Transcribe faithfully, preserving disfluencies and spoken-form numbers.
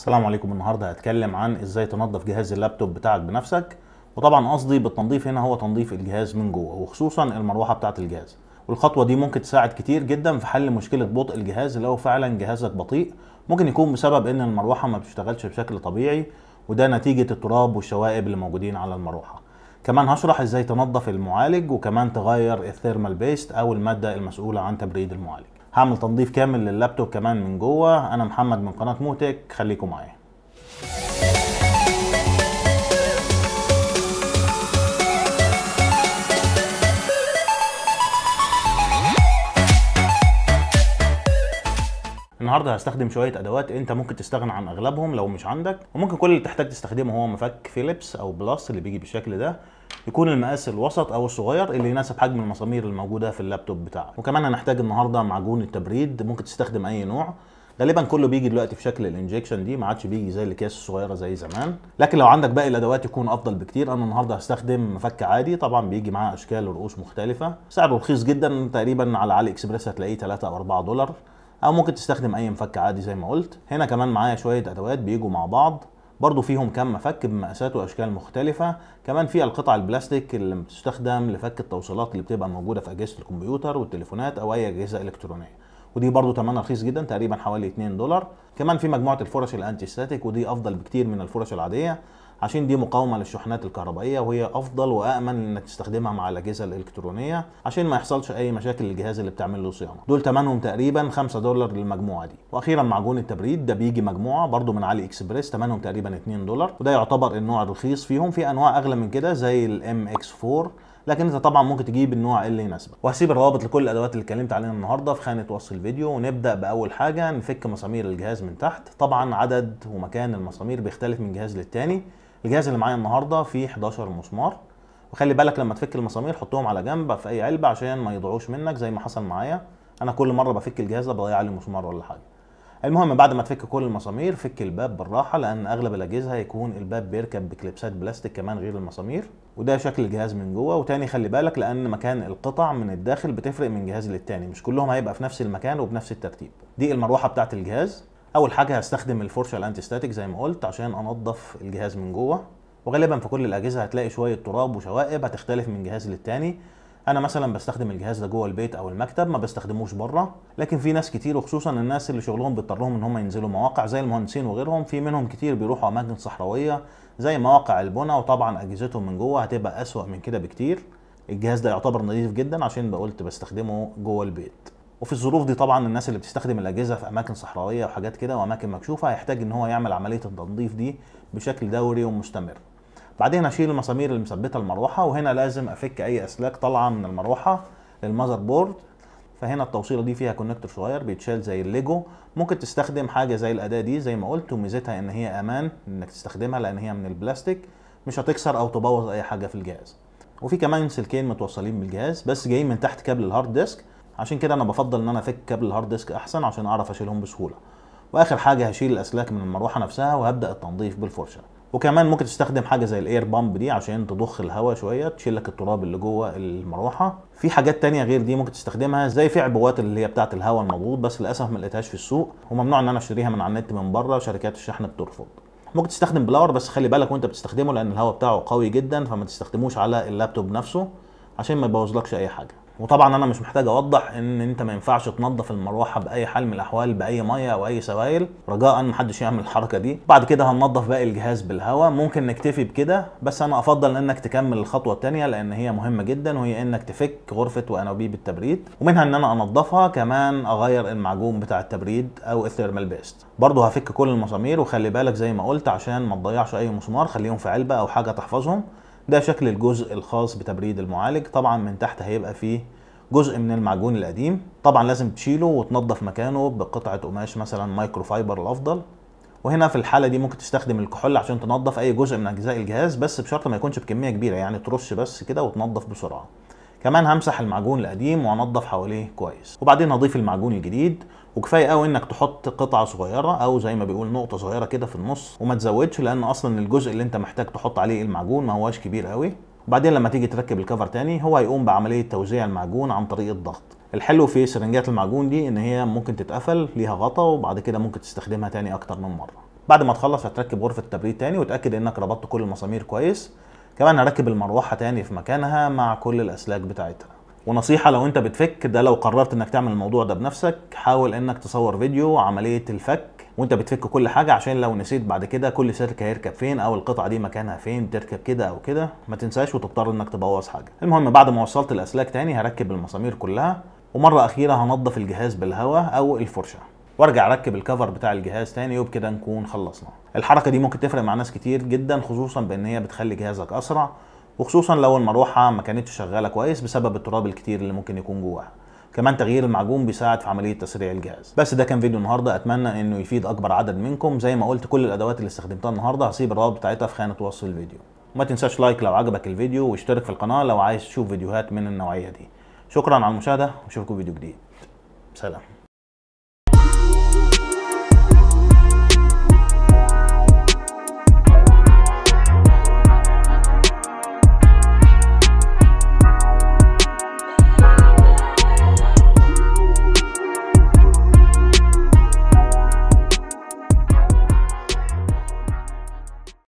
السلام عليكم. النهارده هتكلم عن ازاي تنظف جهاز اللابتوب بتاعك بنفسك، وطبعا قصدي بالتنظيف هنا هو تنظيف الجهاز من جوه، وخصوصا المروحه بتاعه الجهاز. والخطوه دي ممكن تساعد كتير جدا في حل مشكله بطء الجهاز. لو فعلا جهازك بطيء ممكن يكون بسبب ان المروحه ما بتشتغلش بشكل طبيعي، وده نتيجه التراب والشوائب اللي موجودين على المروحه. كمان هشرح ازاي تنظف المعالج، وكمان تغير الثيرمال بيست او الماده المسؤوله عن تبريد المعالج. هعمل تنظيف كامل لللابتوب كمان من جوه. انا محمد من قناة موتك، خليكم معايا. النهارده هستخدم شويه ادوات انت ممكن تستغنى عن اغلبهم لو مش عندك، وممكن كل اللي تحتاج تستخدمه هو مفك فيليبس او بلاس اللي بيجي بالشكل ده، يكون المقاس الوسط او الصغير اللي يناسب حجم المسامير الموجوده في اللابتوب بتاعك. وكمان هنحتاج النهارده معجون التبريد، ممكن تستخدم اي نوع، غالبا كله بيجي دلوقتي في شكل الانجكشن دي، ما عادش بيجي زي الاكياس الصغيره زي زمان، لكن لو عندك باقي الادوات يكون افضل بكتير. انا النهارده هستخدم مفك عادي، طبعا بيجي معاه اشكال ورؤوس مختلفه، سعره رخيص جدا، تقريبا على علي اكسبريس هتلاقيه تلاتة او اربعة دولار، او ممكن تستخدم اي مفك عادي زي ما قلت. هنا كمان معايا شويه ادوات بيجوا مع بعض، برضو فيهم كم مفك بمقاسات واشكال مختلفه. كمان في القطع البلاستيك اللي بتستخدم لفك التوصيلات اللي بتبقى موجوده في اجهزه الكمبيوتر والتليفونات او اي اجهزه الكترونيه، ودي برضو ثمنها رخيص جدا، تقريبا حوالي اتنين دولار. كمان في مجموعه الفرش الانتي ستاتيك، ودي افضل بكتير من الفرش العاديه عشان دي مقاومه للشحنات الكهربائيه، وهي افضل وامن انك تستخدمها مع الاجهزه الالكترونيه عشان ما يحصلش اي مشاكل للجهاز اللي بتعمل له صيانه. دول ثمنهم تقريبا خمسة دولار للمجموعه دي. واخيرا معجون التبريد، ده بيجي مجموعه برده من علي اكسبريس، ثمنهم تقريبا اتنين دولار، وده يعتبر النوع الرخيص فيهم. في انواع اغلى من كده زي الام اكس فور، لكن انت طبعا ممكن تجيب النوع اللي يناسبك. وهسيب الروابط لكل الادوات اللي اتكلمت عليها النهارده في خانه وصف الفيديو. ونبدا باول حاجه نفك مسامير الجهاز من تحت. طبعا عدد ومكان المسامير بيختلف من جهاز للتاني. الجهاز اللي معايا النهارده فيه حداشر مسمار، وخلي بالك لما تفك المسامير حطهم على جنب في اي علبه عشان ما يضيعوش منك زي ما حصل معايا، انا كل مره بفك الجهاز ده بضيع لي مسمار ولا حاجه. المهم بعد ما تفك كل المسامير فك الباب بالراحه، لان اغلب الاجهزه هيكون الباب بيركب بكليبسات بلاستيك كمان غير المسامير، وده شكل الجهاز من جوه. وتاني خلي بالك لان مكان القطع من الداخل بتفرق من جهاز للتاني، مش كلهم هيبقى في نفس المكان وبنفس الترتيب. دي المروحه بتاعه الجهاز. اول حاجه هستخدم الفرشه الانتي ستاتيك زي ما قلت عشان انضف الجهاز من جوه، وغالبا في كل الاجهزه هتلاقي شويه تراب وشوائب هتختلف من جهاز للتاني. انا مثلا بستخدم الجهاز ده جوه البيت او المكتب، ما بستخدموش بره، لكن في ناس كتير وخصوصا الناس اللي شغلهم بيضطر لهم ان هم ينزلوا مواقع زي المهندسين وغيرهم، في منهم كتير بيروحوا اماكن صحراويه زي مواقع البنا، وطبعا اجهزتهم من جوه هتبقى اسوأ من كده بكتير. الجهاز ده يعتبر نظيف جدا عشان بقولت بستخدمه جوه البيت. وفي الظروف دي طبعا الناس اللي بتستخدم الاجهزه في اماكن صحراويه وحاجات كده واماكن مكشوفه هيحتاج ان هو يعمل عمليه التنظيف دي بشكل دوري ومستمر. بعدين هشيل المسامير اللي مثبته المروحه، وهنا لازم افك اي اسلاك طالعه من المروحه للمذر بورد. فهنا التوصيله دي فيها كونكتور صغير بيتشال زي الليجو، ممكن تستخدم حاجه زي الاداه دي زي ما قلت، وميزتها ان هي امان انك تستخدمها لان هي من البلاستيك، مش هتكسر او تبوظ اي حاجه في الجهاز. وفي كمان سلكين متوصلين بالجهاز بس جايين من تحت كابل الهارد ديسك، عشان كده انا بفضل ان انا افك كابل الهارد ديسك احسن عشان اعرف اشيلهم بسهوله. واخر حاجه هشيل الاسلاك من المروحه نفسها وهبدا التنظيف بالفرشه. وكمان ممكن تستخدم حاجه زي الاير بامب دي عشان تضخ الهواء شويه تشيل لك التراب اللي جوه المروحه. في حاجات تانية غير دي ممكن تستخدمها زي في عبوات اللي هي بتاعه الهواء المضغوط، بس للاسف ما لقيتهاش في السوق، وممنوع ان انا اشتريها من على النت من بره، شركات الشحن بترفض. ممكن تستخدم بلاور، بس خلي بالك وانت بتستخدمه لان الهواء بتاعه قوي جدا، فما تستخدموش على اللابتوب نفسه عشان ما يبوظلكش اي حاجه. وطبعا انا مش محتاج اوضح ان انت ما ينفعش تنظف المروحه باي حال من الاحوال باي ميه او اي سوائل، رجاء ما حدش يعمل الحركه دي. بعد كده هننظف باقي الجهاز بالهواء، ممكن نكتفي بكده، بس انا افضل انك تكمل الخطوه الثانيه لان هي مهمه جدا، وهي انك تفك غرفه وانابيب التبريد، ومنها ان انا انضفها، كمان اغير المعجون بتاع التبريد او الثيرمال بيست. برضه هفك كل المسامير، وخلي بالك زي ما قلت عشان ما تضيعش اي مسمار خليهم في علبه او حاجه تحفظهم. ده شكل الجزء الخاص بتبريد المعالج. طبعا من تحت هيبقى فيه جزء من المعجون القديم، طبعا لازم تشيله وتنظف مكانه بقطعه قماش مثلا مايكرو فايبر الافضل. وهنا في الحاله دي ممكن تستخدم الكحول عشان تنظف اي جزء من اجزاء الجهاز، بس بشرط ما يكونش بكميه كبيره، يعني ترش بس كده وتنظف بسرعه. كمان همسح المعجون القديم وانضف حواليه كويس، وبعدين هضيف المعجون الجديد. وكفايه قوي انك تحط قطعه صغيره او زي ما بيقول نقطه صغيره كده في النص، وما تزودش لان اصلا الجزء اللي انت محتاج تحط عليه المعجون ما هواش كبير قوي. وبعدين لما تيجي تركب الكفر تاني هو هيقوم بعمليه توزيع المعجون عن طريق الضغط. الحلو في سرنجات المعجون دي ان هي ممكن تتقفل، ليها غطا، وبعد كده ممكن تستخدمها تاني اكتر من مره. بعد ما تخلص هتركب غرفه التبريد تاني، وتاكد انك ربطت كل المسامير كويس. كمان هركب المروحه تاني في مكانها مع كل الاسلاك بتاعتها. ونصيحه لو انت بتفك ده، لو قررت انك تعمل الموضوع ده بنفسك، حاول انك تصور فيديو عمليه الفك وانت بتفك كل حاجه، عشان لو نسيت بعد كده كل سلك هيركب فين او القطعه دي مكانها فين، تركب كده او كده، ما تنساش وتضطر انك تبوظ حاجه. المهم بعد ما وصلت الاسلاك تاني هركب المسامير كلها، ومره اخيره هنضف الجهاز بالهواء او الفرشه، وارجع اركب الكفر بتاع الجهاز تاني، وبكده نكون خلصنا. الحركه دي ممكن تفرق مع ناس كتير جدا، خصوصا بان هي بتخلي جهازك اسرع، وخصوصا لو المروحه ما كانتش شغاله كويس بسبب التراب الكتير اللي ممكن يكون جواها. كمان تغيير المعجون بيساعد في عمليه تسريع الجهاز. بس ده كان فيديو النهارده، اتمنى انه يفيد اكبر عدد منكم. زي ما قلت كل الادوات اللي استخدمتها النهارده هسيب الرابط بتاعتها في خانه وصف الفيديو. وما تنساش لايك لو عجبك الفيديو، واشترك في القناه لو عايز تشوف فيديوهات من النوعيه دي. شكرا على المشاهده، واشوفكم فيديو جديد. سلام.